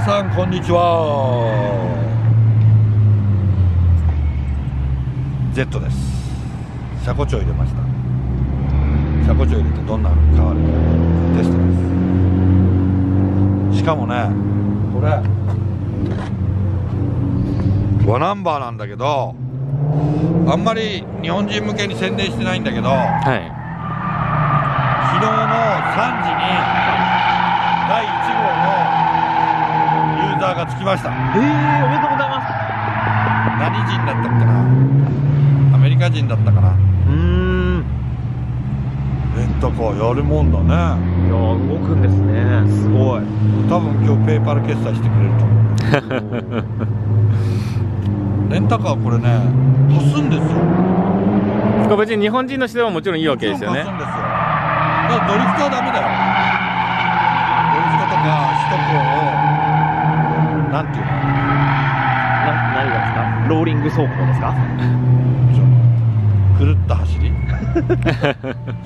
皆さんこんにちは。 Z です。車庫長入れました。車庫長入れてどんなの変わるかテストです。しかもねこれ和ナンバーなんだけど、あんまり日本人向けに宣伝してないんだけど、はい、昨日の3時に第1号のユーザーがつきました。おめでとうございます。何人だったっけな、アメリカ人だったかな。レンタカーやるもんだね。いや動くんですね、すごい。多分今日ペーパル決済してくれると思う。レンタカーこれね貸すんですよ。別に日本人の人はもちろんいいわけですよね。貸すんですよ。だからドリフトはダメだよ。首都高をなんていうの、何がですか、ローリング走行ですか、狂った走り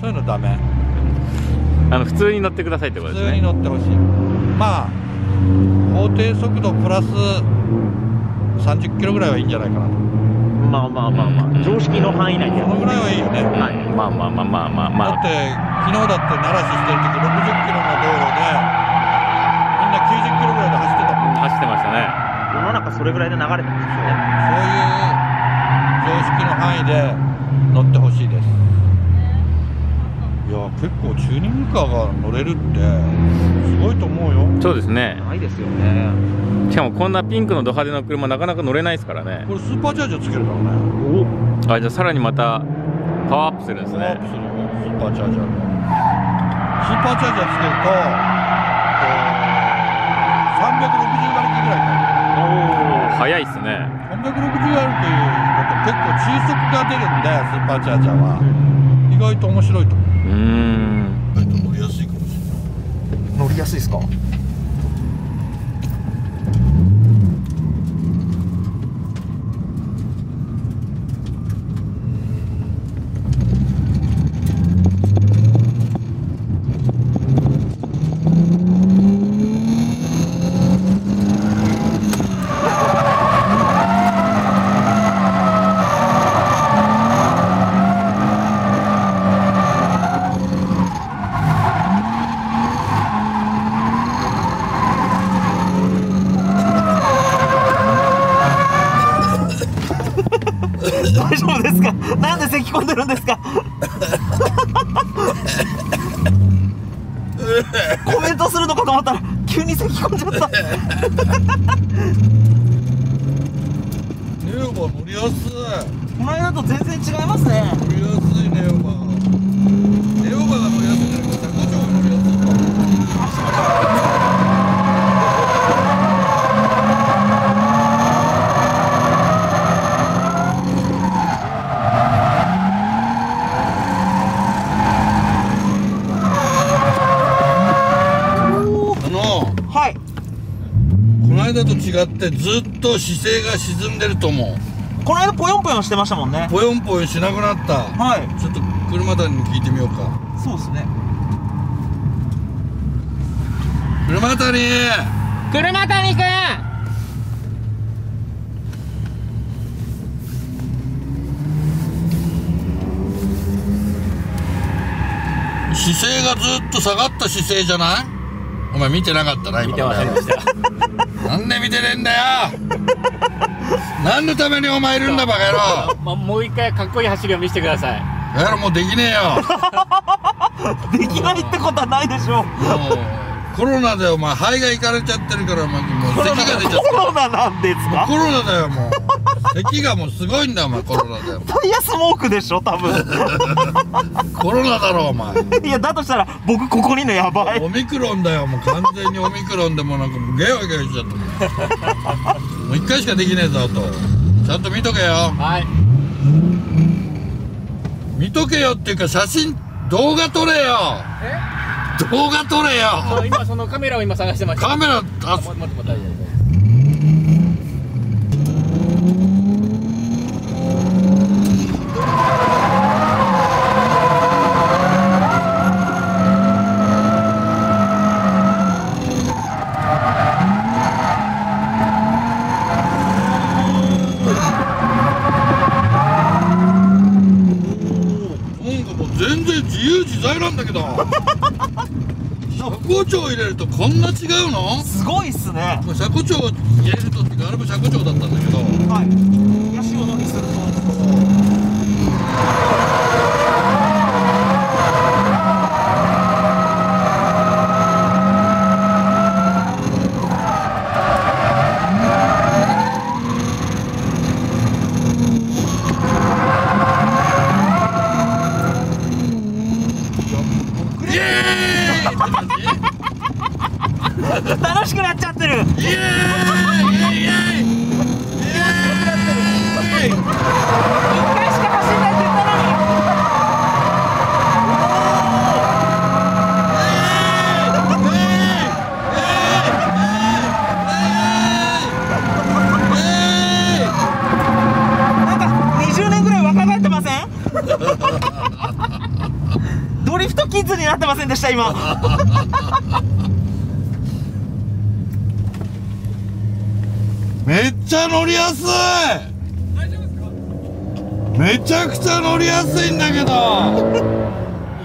そういうのダメ。普通に乗ってくださいってことですね。普通に乗ってほしい。まあ法定速度プラス30キロぐらいはいいんじゃないかなと。まあまあまあまあ常識の範囲内でこのぐらいはいいよね。まあまあまあまあまあまあ、だって昨日だって鳴らししてる時60キロの道路で90キロぐらいで走ってたもん。走ってましたね。世の中それぐらいで流れてるんですよ。そういう常識の範囲で乗ってほしいです。いや結構チューニングカーが乗れるってすごいと思うよ。そうですね。ないですよね。しかもこんなピンクのド派手な車なかなか乗れないですからね。これスーパーチャージャーつけるからね。お。あ、じゃあさらにまたパワーアップするんですね。パワーアップするね、スーパーチャージャー。スーパーチャージャーつけると。360馬力ぐらいになる。速いっすね。360あるということ結構中速が出るんで、スーパーチャージャーは、意外と面白いと思う。意外と乗りやすいかもしれない。乗りやすいっすか。なんで咳込んでるんですか。コメントするのかと思ったら急に咳込んじゃった。ネオバ乗りやすい。この間と全然違いますね。乗りやすいネオバ。ネオバが乗りやすいんじゃなくて車庫長が乗りやすいんだ。だと違ってずっと姿勢が沈んでると思う。この間ぽよんぽよんしてましたもんね。ぽよんぽよんしなくなった。はい、ちょっと車谷に聞いてみようか。そうですね。車谷、車谷くん、姿勢がずっと下がった姿勢じゃない。お前見てなかったな今。見てませんでしたなんで見てねえんだよ何のためにお前いるんだバカ野郎。もう一回かっこいい走りを見せてください。やろ、もうできねえよできないってことはないでしょう。コロナでお前肺がいかれちゃってるから、もう咳が出ちゃって。コロナなんですか。コロナだよ、もう咳がもうすごいんだお前。コロナだよ。タイヤスモークでしょ多分コロナだろお前。いやだとしたら僕ここにね、やばいオミクロンだよもう完全に。オミクロンでもなんかもうゲワゲワしちゃったもう一回しかできねえぞと。ちゃんと見とけよ。はい、見とけよっていうか写真動画撮れよ。え、動画撮れよ。今そのカメラを今探してました。カメラ、あ、待って待って待って。けど車庫長入れるとこんな違うの？すごいっすね。車庫長入れるとっていうか、あれも車庫長だったんだけど、はい、ヤシを乗りすると楽しくなっちゃってる。イエーイイエーイイエーイイエーイ。一回しか走んないって言ったのに。なんか20年ぐらい若返ってません？ドリフトキッズになってませんでした今。めっちゃ乗りやすい。大丈夫ですか？めちゃくちゃ乗りやすいんだけど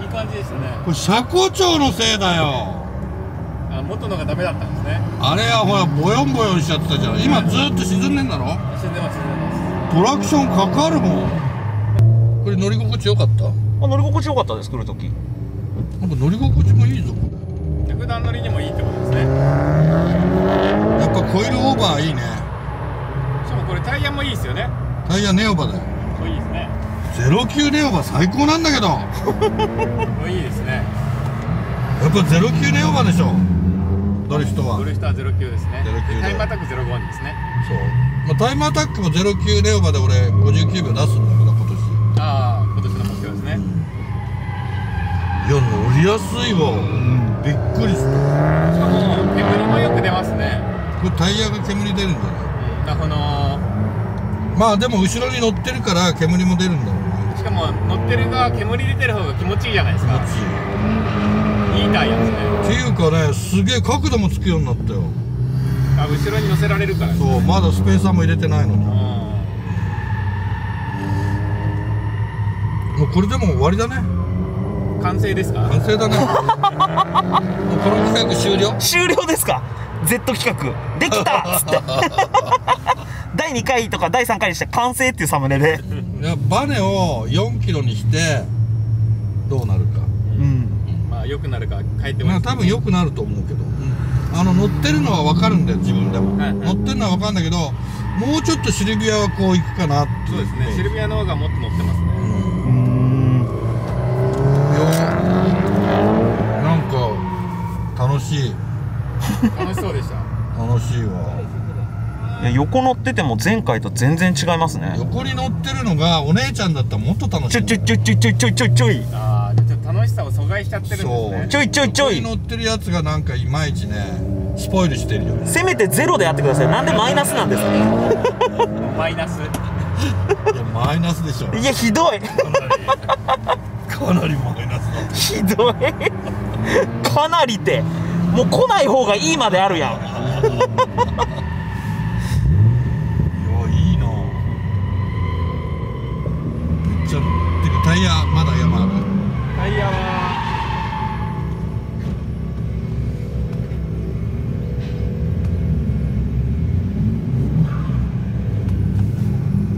いい感じですね。これ車庫長のせいだよ。あ、元のがダメだったんですね。あれはほらボヨンボヨンしちゃってたじゃん。今ずーっと沈んでんだろ。沈んでます沈んでます。トラクションかかるもん。これ乗り心地よかった？あ、乗り心地よかったです。来るときなんか乗り心地もいいぞ。普段乗りにもいいってことですね。やっぱコイルオーバーいいね。これタイヤもいいですよね。タイヤネオバだよ。いいですね。09ネオバ最高なんだけど。いいですね。やっぱ09ネオバでしょ。ドリフトは。ドリフトは09ですね。09タイムアタック05ですね。そう。まあタイムアタックも09ネオバで俺59秒出すんだけど今年。ああ、今年の目標ですね。いや乗りやすいわ。うん、びっくりした。しかも煙もよく出ますね。これタイヤが煙出るんだね。まあでも後ろに乗ってるから煙も出るんだろうね。しかも乗ってる側煙出てる方が気持ちいいじゃないですか。気持ちいい。いいタイヤですね。っていうかね、すげえ角度もつくようになったよ。あ、後ろに乗せられるから、ね、そう、まだスペーサーも入れてないのに。もうこれでも終わりだね。完成ですか？完成だね。もうこの企画終了？終了ですか？ Z 企画できたっつって第2回とか第3回にして完成っていうサムネでバネを4キロにしてどうなるか、うん、まあ良くなるか変えてもいいですね。多分良くなると思うけど、うん、乗ってるのは分かるんだよ自分でも、はい、乗ってるのは分かるんだけど、もうちょっとシルビアはこういくかなっていう。そうですね、シルビアの方がもっと乗ってますね。なんか楽しい。楽しそうでした。楽しいわ。いや横乗ってても前回と全然違いますね。横に乗ってるのがお姉ちゃんだったらもっと楽しい。ちょい。ああ、ちょっと楽しさを阻害しちゃってるんですね。そう。ちょい。横に乗ってるやつがなんかいまいちね、スポイルしてるよね。せめてゼロでやってください。なんでマイナスなんですか。マイナス。いやマイナスでしょ。いやひどい。かなりマイナスだ。ひどい。かなりって。もう来ない方がいいまであるやん。いやいいな。めっちゃてかタイヤまだ山ある。タイヤは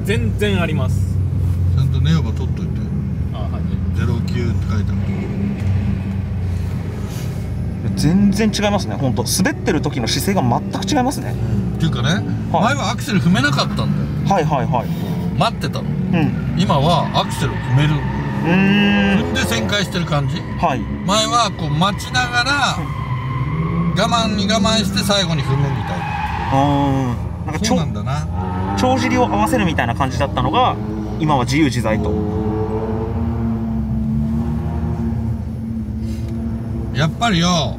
全然あります。ちゃんとネオバ取っといて。あ、はい、09って書いてある。全然違いますね。本当滑ってる時の姿勢が全く違いますね。っていうかね、はい、前はアクセル踏めなかったんだよ。はいはいはい。待ってたの。うん、今はアクセル踏める。踏んで旋回してる感じ。はい。前はこう待ちながら我慢して最後に踏むみたいな。うん。なんかそうなんだな。帳尻を合わせるみたいな感じだったのが、今は自由自在と。やっぱりよ、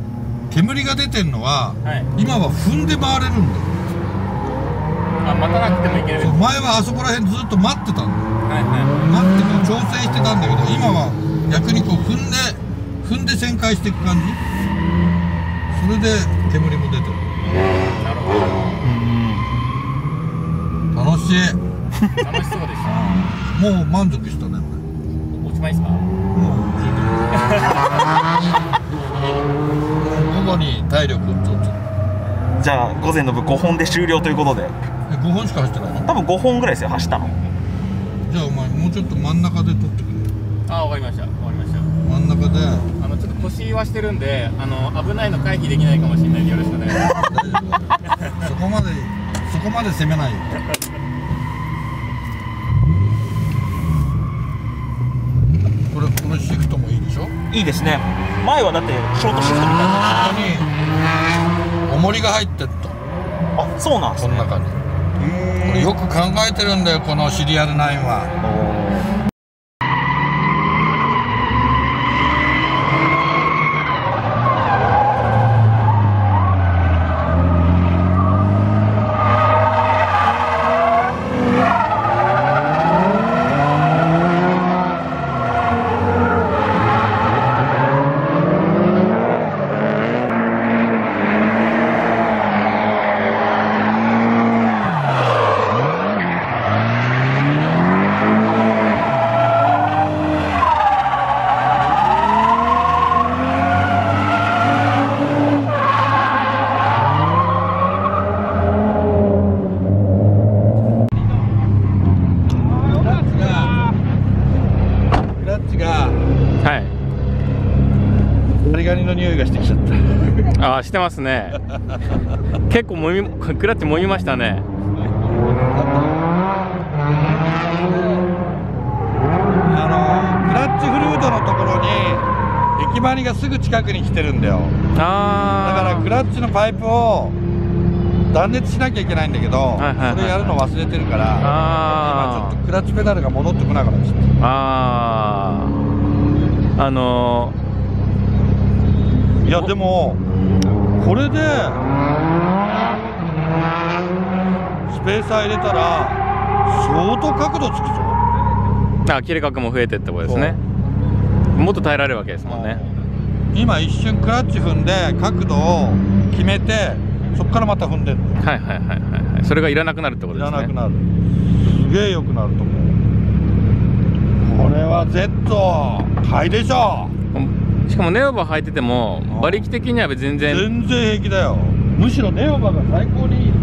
煙が出てるのは、はい、今は踏んで回れるんだよ。あ、待たなくてもいける。前はあそこら辺ずっと待ってたんだよ。はいはい、待ってこう調整してたんだけど、今は逆にこう踏んで旋回していく感じ。それで煙も出てる。なるほど。うん、楽しい。楽しそうでした。もう満足したね。俺おしまいですか？うんのに体力をちょっと。じゃあ午前の部5本で終了ということで。5本しか走ってないの？多分5本ぐらいですよ、走ったの。じゃあお前もうちょっと真ん中で取ってくれ。ああ、分かりました、分かりました。真ん中でちょっと腰はしてるんで危ないの回避できないかもしれないんでよろしくお願いしますそこまで、そこまで攻めないよこれ、このシフトもいいでしょ。いいですね。前はだってショートシフトみたいなのに重りが入ってった。あ、そうなんですね。この中にこれよく考えてるんだよ、このシリアル9は。してますね結構クラッチもみましたね。クラッチフルードのところに駅張りがすぐ近くに来てるんだよ。だからクラッチのパイプを断熱しなきゃいけないんだけど、それやるの忘れてるから、今ちょっとクラッチペダルが戻ってこなかったりします。いやでもこれでスペーサー入れたら相当角度つくぞ。切れ角も増えてってことですね。もっと耐えられるわけですもんね。今一瞬クラッチ踏んで角度を決めて、そこからまた踏んでる。はいはいはいはい。それがいらなくなるってことですね。いらなくなる。すげえよくなると思う。これは Z 買いでしょ。しかもネオバ履いてても馬力的には全然平気だよ。むしろネオバが最高にいい。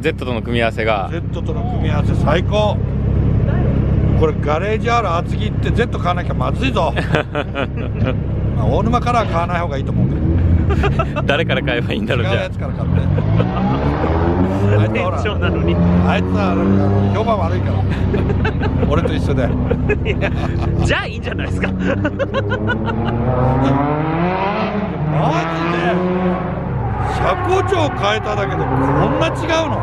Z との組み合わせが。Z との組み合わせ最高。これガレージある厚木って Z 買わなきゃまずいぞ大沼からは買わない方がいいと思うけど誰から買えばいいんだろう。違うやつから買ってあいつは評判悪いから俺と一緒でじゃあいいんじゃないですかマジで車高調変えただけでこんな違うの。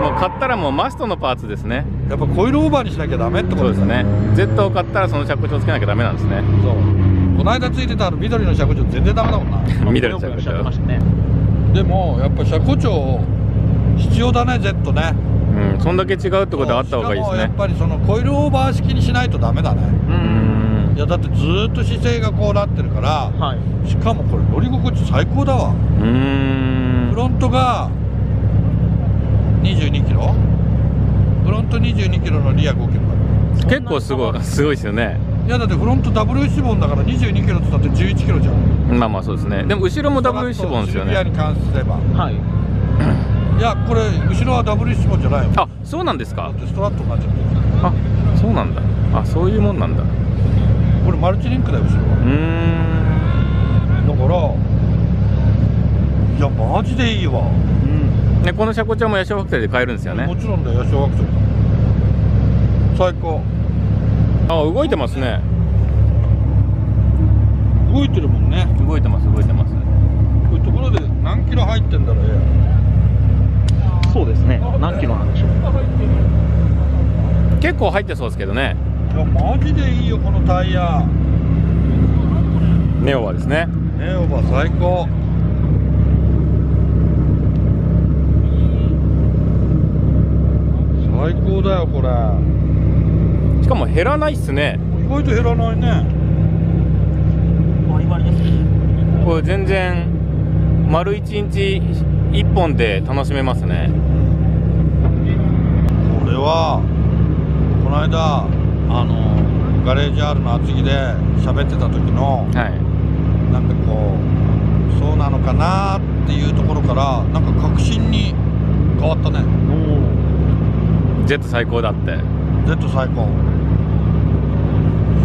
もう買ったらもうマストのパーツですね。やっぱコイルオーバーにしなきゃダメってことですね。 Z を買ったらその車高調つけなきゃダメなんですね。そう、この間ついてた緑の車高調全然ダメだもんな緑の車高調。でもやっぱ車高調必要だね、Z ね。うん、そんだけ違うってことはあった方がいいですね。やっぱりそのコイルオーバー式にしないとダメだね。いやだってずっと姿勢がこうなってるから、はい、しかもこれ乗り心地最高だわ。フロントが22キロ、フロント22キロのリア5キロだ。結構すごいですよね。いやだってフロントダブルシボンだから22キロってだって11キロじゃん。まあまあそうですね。でも後ろもダブルシボンですよね。リアに関すれば。はい。いやこれ後ろはダブルシボンじゃないの。あ、そうなんですか。ストラットになっちゃってる。あ、そうなんだ。あ、そういうもんなんだ。これマルチリンクだよ後ろは。だからいやマジでいいわ。ね、この車高調もヤシオファクトリーで買えるんですよね。もちろんだよ、ヤシオファクトリー。最高。動いてますね。動いてるもんね。動いてます動いてます。こういうところで何キロ入ってんだろうね。そうですね。何キロなんでしょう。結構入ってそうですけどね。いやマジでいいよこのタイヤ。ネオバですね。ネオバ最高。最高だよこれ。しかも減らないっすね。意外と減らないね。バリバリです。これ全然丸1日。一本で楽しめますね。これはこの間ガレージRの厚木で喋ってた時の、なんかこうそうなのかなっていうところからなんか確信に変わったね。おお、 Z 最高だって。 Z 最高。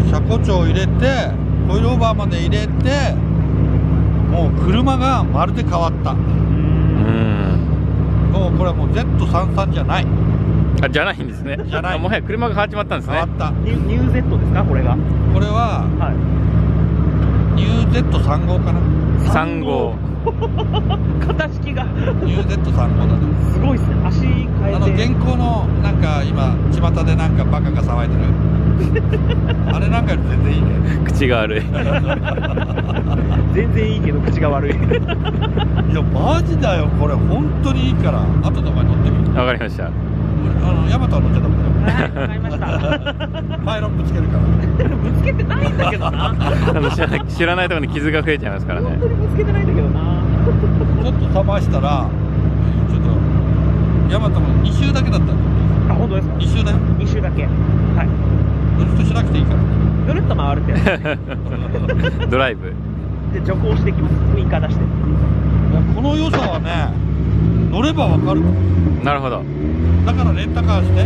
車庫帳入れてコイルオーバーまで入れてもう車がまるで変わった。うん、もうこれはもう Z33 じゃない。あ、じゃないんですね。じゃない。もはや車が変わっちまったんですね。変わった。ニュー Z ですか、これが。これは、はい、ニュー Z3 号かな。3号。型式がニュー Z3 号だね。すごいっすね、足変えて。現行のなんか今巷でなんかバカが騒いでるあれなんかより全然いいね。口が悪い全然いいけど口が悪いいやマジだよ、これ本当にいいから後でお前乗ってみる。わかりました。ヤマトは乗っちゃダメだよ。わかりましたパイロンぶつけるからぶつけてないんだけどな知らないところに傷が増えちゃいますからね。本当にぶつけてないんだけどなちょっと飛ばしたらちょっとヤマトも2周だけだった。あ、本当ですか。2周だよ。2周だけ。はい、ドリフトしなくていいからぐるっと回るってドライブで徐行してきます。スイカ出して。この良さはね、乗ればわかる。なるほど。だからレンタカーして。い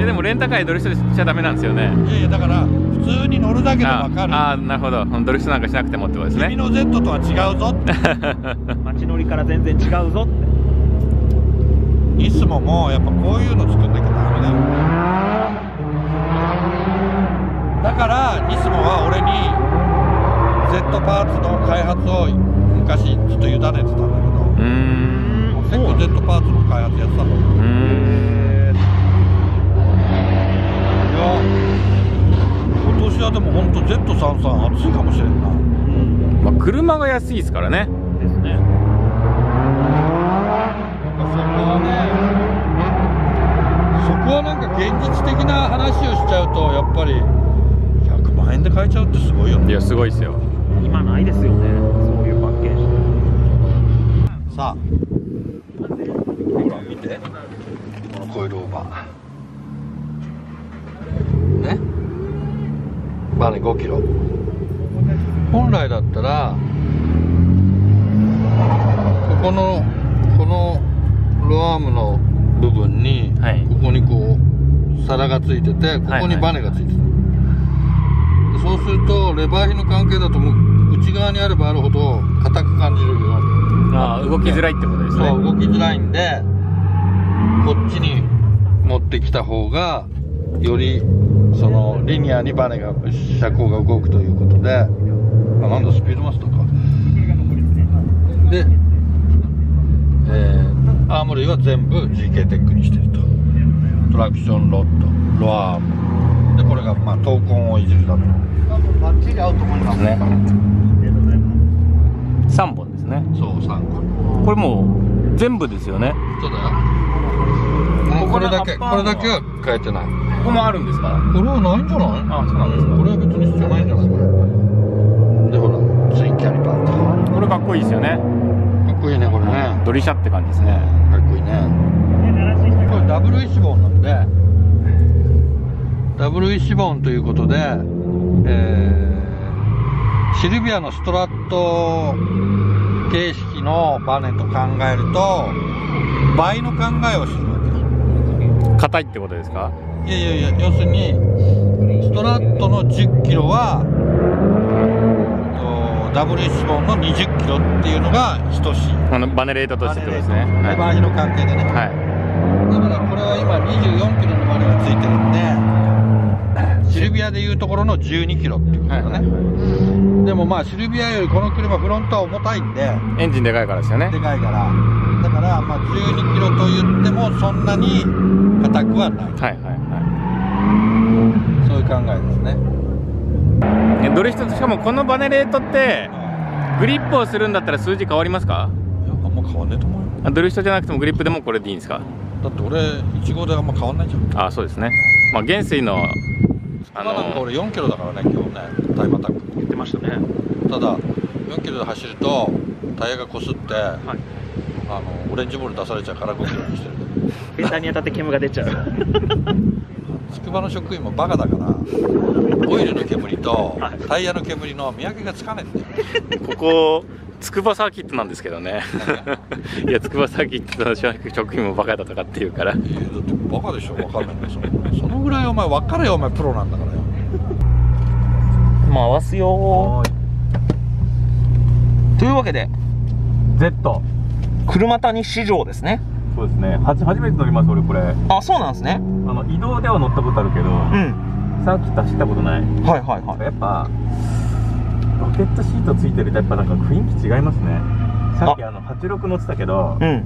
やでもレンタカーでドリフトしちゃダメなんですよね。いやいや、だから普通に乗るだけでわかる。ああ、なるほど。ドリフトなんかしなくてもってことですね。君の Z とは違うぞって街乗りから全然違うぞって。いつももうやっぱこういうの作んなきゃダメだよね。だからいつもは俺に Z パーツの開発を昔ちょっと委ねてたんだけど、結構 Z パーツの開発やってたの。いや今年はでも本当 Z33 暑いかもしれんな。まあ車が安いですからね。ですね。なんかそこはね、そこはなんか現実的な話をしちゃうとやっぱり100万円で買えちゃうってすごいよね。いやすごいですよ。今ないですよね、そういうパッケージ。さあ。ほら見て、このコイルオーバーね、バネ5キロ。本来だったらここのこのロアームの部分に、はい、ここにこう皿がついてて、ここにバネがついてる。そうするとレバー比の関係だともう内側にあればあるほど硬く感じるようになる。ああ、動きづらいってことですね。そう、動きづらいんでこっちに持ってきた方がよりそのリニアにバネが車高が動くということで、あ、なんだスピードマスターかで、アーム類は全部 GK テックにしてると。トラクションロッド、ロアームで、これがまあ闘魂をいじるためのバッチリ合うと思いますね。3本ね、そう3個。これもう全部ですよね。そうだよ。もうこれだけ、これだけは変えてない。ここもあるんですか。これはないんじゃない。あ、そうなんですか。これは別に必要ないんじゃない。これでほらツインキャリバー、これかっこいいですよね。かっこいいね、これね。ドリシャって感じですね。かっこいいね。これダブルイシボーンなんで、ダブルイシボーンということで、シルビアのストラット形式のバネと考えると倍の考えをするわけだ。硬いってことですか。いやいやいや、要するにストラットの10キロはダブルイシボーンの20キロっていうのが等しい。バネレートとしてってことですね。レバー比の関係でね、はい、だからこれは今24キロのバネがついてるんでシルビアでいうところの12キロっていうことだね、はい。でもまあシルビアよりこの車フロントは重たいんで、エンジンでかいからですよね。でかいから、だからまあ12キロと言ってもそんなに硬くはない。はいはいはい、そういう考えですね。ドリフト、しかもこのバネレートってグリップをするんだったら数字変わりますか。いや、あんま変わんねえと思うよ。ドリフトじゃなくてもグリップでもこれでいいんですか。だって俺1号であんま変わんないじゃん。ああ、そうですね。まあ原水のなんか俺4キロだからね、今日ね、タイムアタック言ってましたね。ただ4キロで走るとタイヤがこすって、はい、オレンジボール出されちゃうから5キロにしてるベタに当たって煙が出ちゃう筑波の職員もバカだからオイルの煙とタイヤの煙の見分けがつかないんだよここ筑波サーキットなんですけどねいや、筑波サーキットの職員もバカだとかって言うから、だってバカでしょ、分かんないね、そのぐらいお前分かれよ、お前プロなんだからよ回すよー。というわけで Z 車谷市場ですね。そうですね、初めて乗ります、俺これ。あ、そうなんですね。移動では乗ったことあるけど、うん、サーキット走ったことない。はいはいはい。やっぱロケットシートついてるとやっぱなんか雰囲気違いますね。さっき86乗ってたけど、うん、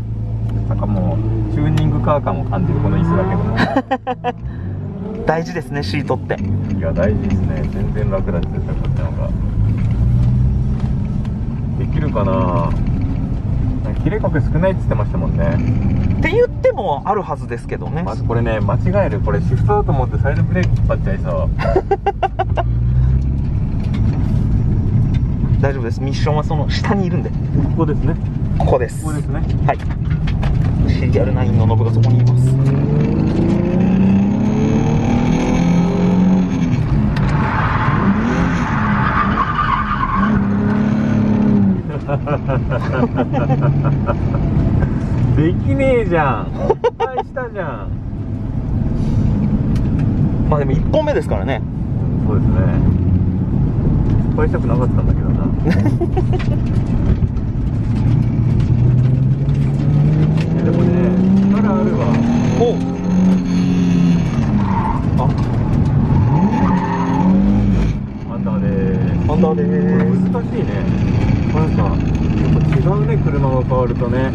なんかもうチューニングカー感を感じるこの椅子だけども大事ですね、シートって。いや大事ですね、全然楽だし、絶対こっちの方ができるかな。切れ角少ないって言ってましたもんね。って言ってもあるはずですけどね。まずこれね、間違える、これシフトだと思ってサイドブレーキ引っ張っちゃいそう大丈夫です、ミッションはその下にいるんで。ここですね、ここです、ここですね。はい、CR9 のノブがそこにいます。できねえじゃん、失敗したじゃんまあでも1本目ですからね。そうですね、失敗したくなかったんだけどなでもね、力あるわ。おあ、アンダーでー、アンダーでー。これ難しいね、なんかやっぱ違うね、車が変わるとね。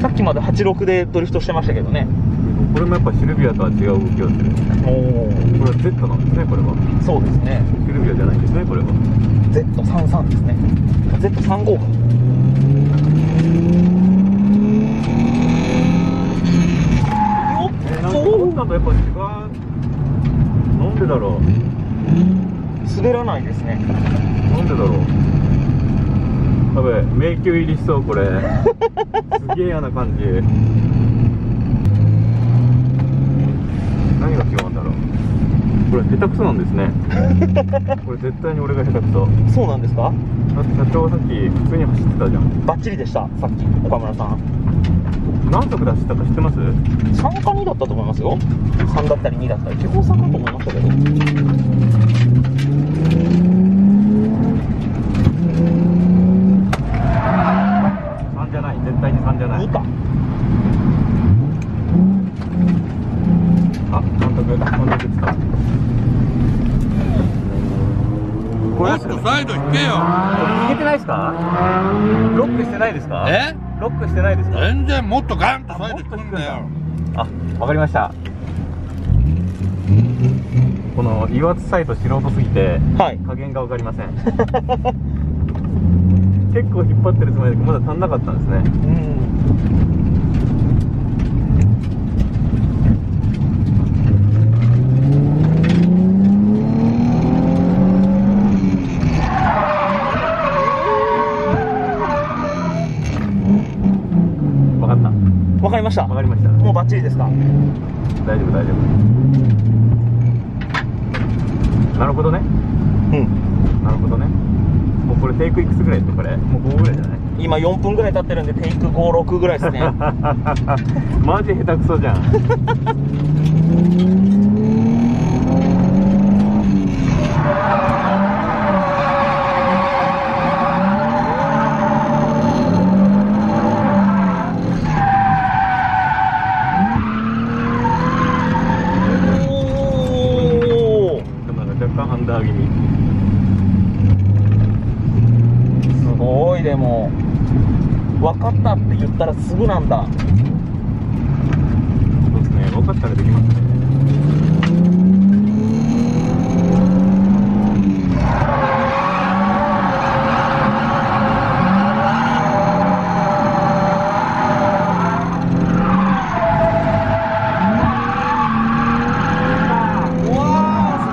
さっきまで86でドリフトしてましたけどね。これもやっぱシルビアとは違う動きをする。おお、これは Z なんですね、これは。そうですね、シルビアじゃないんですね、これは。Z33 ですね。Z35 か。よっと、こんなのやっぱ違う。なんでだろう。滑らないですね。なんでだろう。やべえ、迷宮入りしそう、これ。すげえ嫌な感じ。何が違うんだろう。これ下手くそなんですねこれ絶対に俺が下手くそ。そうなんですか。だって社長はさっき普通に走ってたじゃん。バッチリでした、さっき岡村さん。何速で走ったか知ってます？3か2だったと思いますよ。3だったり2だったり、基本3だと思いましたけど。3じゃない、絶対に3じゃない。2か。あ、監督来た。もっとサイド行ってよ。行けてないですか？ロックしてないですか？え？ロックしてないですか？全然、もっとガンとサイド行くんだよ。あ、わかりました。この油圧サイド素人すぎて、はい、加減がわかりません。結構引っ張ってるつもりでまだ足んなかったんですね。うん、わかりました。わかりました。もうバッチリですか。大丈夫大丈夫。なるほどね。うん。なるほどね。もうこれテイクいくつぐらいですか、これ。もう5ぐらいじゃない？今4分ぐらい経ってるんでテイク56ぐらいですね。マジ下手くそじゃん。たらすぐなんだ。そうですね。分かったらできますね。わー、す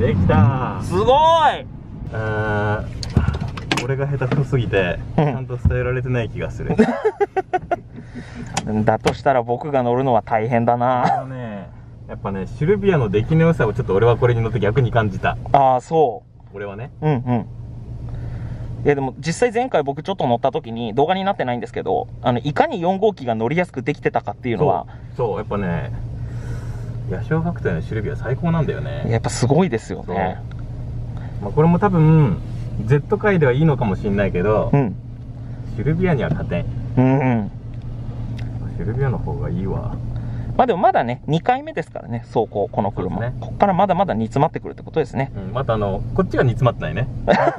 ごい。できた。すごい。俺が下手くそすぎて。伝えられてない気がするだとしたら僕が乗るのは大変だな。ね、やっぱね、シルビアの出来の良さをちょっと俺はこれに乗って逆に感じた。ああ、そう。俺はね、うんうん。でも実際前回僕ちょっと乗った時に動画になってないんですけど、いかに4号機が乗りやすくできてたかっていうのは、そうやっぱね、ヤシオファクトリーのシルビア最高なんだよね。やっぱすごいですよね。まあ、これも多分 Z 界ではいいのかもしれないけど、うん、シルビアには勝てん。うんうん、シルビアの方がいいわ。まあでもまだね、2回目ですからね、走行、この車、ね、ここからまだまだ煮詰まってくるってことですね。うん、またこっちが煮詰まってないね、なる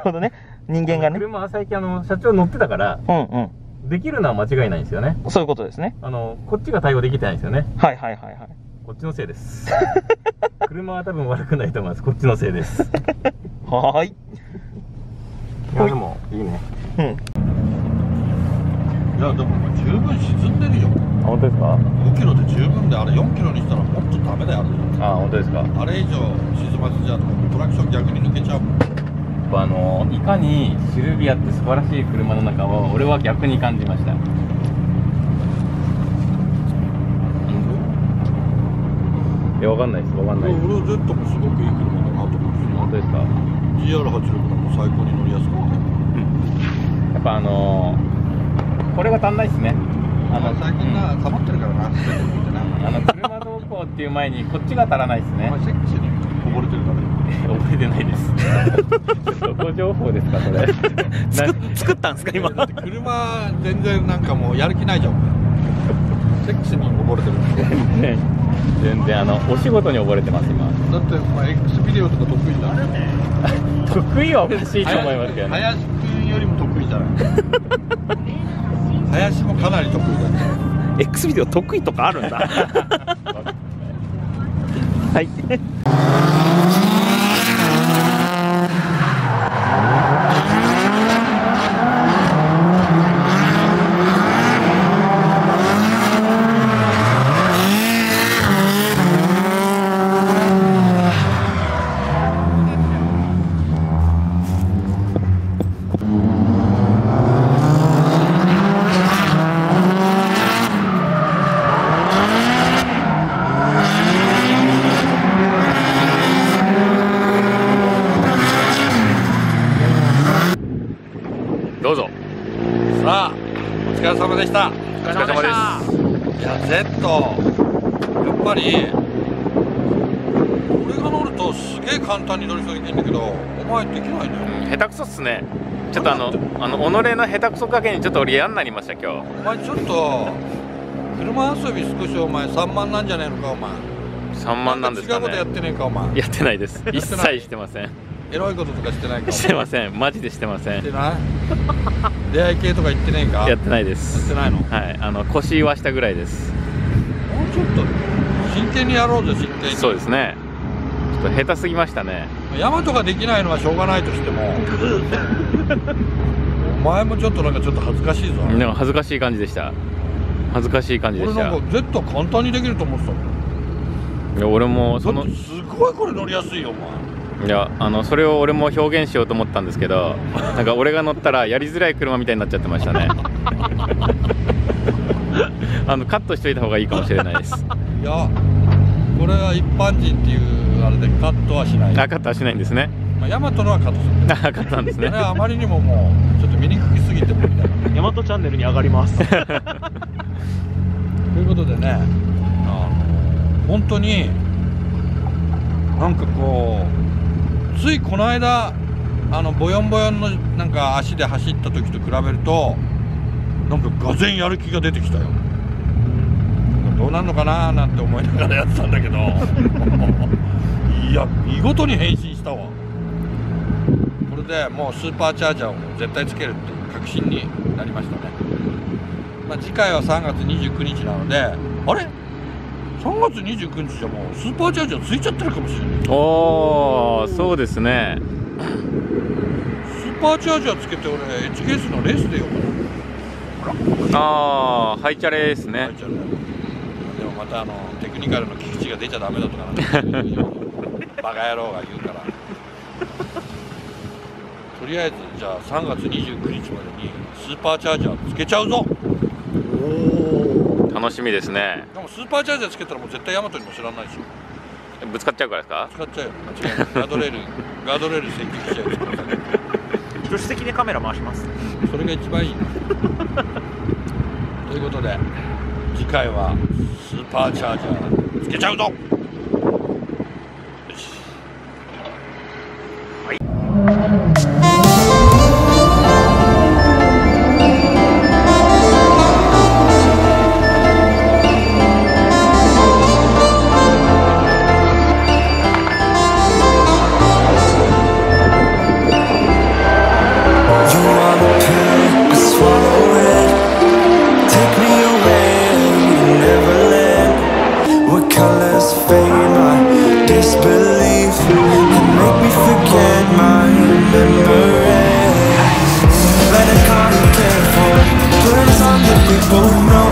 ほどね、人間がね。車は最近社長乗ってたから、うんうん、できるのは間違いないんですよね。そういうことですね。こっちが対応できてないんですよね。はいはいはいはい。こっちのせいです。車は多分悪くないと思います。こっちのせいです。はーい。いやでもいいね。うん。いやでも十分沈んでるよ。あ、本当ですか。5キロで十分で、あれ4キロにしたらもっとダメだよ。あ、本当ですか。あれ以上沈ませちゃうとトラクション逆に抜けちゃう。いかにシルビアって素晴らしい車の中を俺は逆に感じました。いや、わかんないです、わかんないです。俺は Z もすごくいい車だなと思うんですよ。本当ですか。 GR86 も最高に乗りやすくて、やっぱこれが足んないですね。最近な、サボってるからな。車どうこうっていう前に、こっちが足らないですね。セックスに溺れてるから。溺れてないです。そこ情報ですか、それ。作ったんですか、今。車、全然なんかもうやる気ないじゃん。セックスに溺れてる。全然お仕事に溺れてます、今。だって、まあ、X ビデオとか得意だね。得意はおかしいと思いますけどね。林君よりも得意じゃない。林もかなり得意だね。X ビデオ得意とかあるんだ。はい。どうぞ。さあ、お疲れ様でした。お疲れ様です。いや、Z、やっぱり、俺が乗るとすげえ簡単に乗りそうにできるんだけど、お前できないんだよ。下手くそっすね。ちょっと己の下手くそ加減にちょっと俺嫌になりました、今日。お前ちょっと、車遊び少しお前散漫なんじゃねえのか、お前。散漫なんですかね。違うことやってねえか、お前。やってないです。一切してません。エロいこととかしてないか。してません、マジでしてません。してない。出会い系とか言ってないか。やってないです。やってないの。はい、腰はしたぐらいです。もうちょっと真剣にやろうぜ、真剣に。そうですね。ちょっと下手すぎましたね。山とかできないのはしょうがないとしても。お前もちょっとなんかちょっと恥ずかしいぞ。でも恥ずかしい感じでした。恥ずかしい感じでした。俺なんか Z は簡単にできると思ってたもん。いや、俺もその。すごいこれ乗りやすいよ、お前。いや、それを俺も表現しようと思ったんですけど、なんか俺が乗ったらやりづらい車みたいになっちゃってましたね。カットしといた方がいいかもしれないです。いや、これは一般人っていうあれでカットはしない。あ、カットはしないんですね。まあ、ヤマトのはカットするんです。あ、カットなんですね。あまりにももうちょっと見にくきすぎてもみたいな。ヤマトチャンネルに上がります。ということでね、本当になんかこう。ついこの間ボヨンボヨンのなんか足で走った時と比べるとなんかがぜんやる気が出てきたよ。どうなんのかなーなんて思いながらやってたんだけどいや見事に変身したわ。これでもうスーパーチャージャーを絶対つけるっていう確信になりましたね。まあ、次回は3月29日なので、あれ3月29日じゃもうスーパーチャージャーついちゃってるかもしれない。おー、そうですね。スーパーチャージャーつけて俺 HKS のレースでよ。ああ、ハイチャレですね。でもまたテクニカルの聞き違いが出ちゃダメだとかなバカ野郎が言うからとりあえずじゃあ3月29日までにスーパーチャージャーつけちゃうぞ。楽しみですね。でもスーパーチャージャーつけたらもう絶対ヤマトにも知らないでしょ。ぶつかっちゃうからですか。ぶつかっちゃうよ。間違いない。ガードレール請求しちゃう。助手席でカメラ回します。それが一番いいな。ということで次回はスーパーチャージャーつけちゃうぞ。Oh no.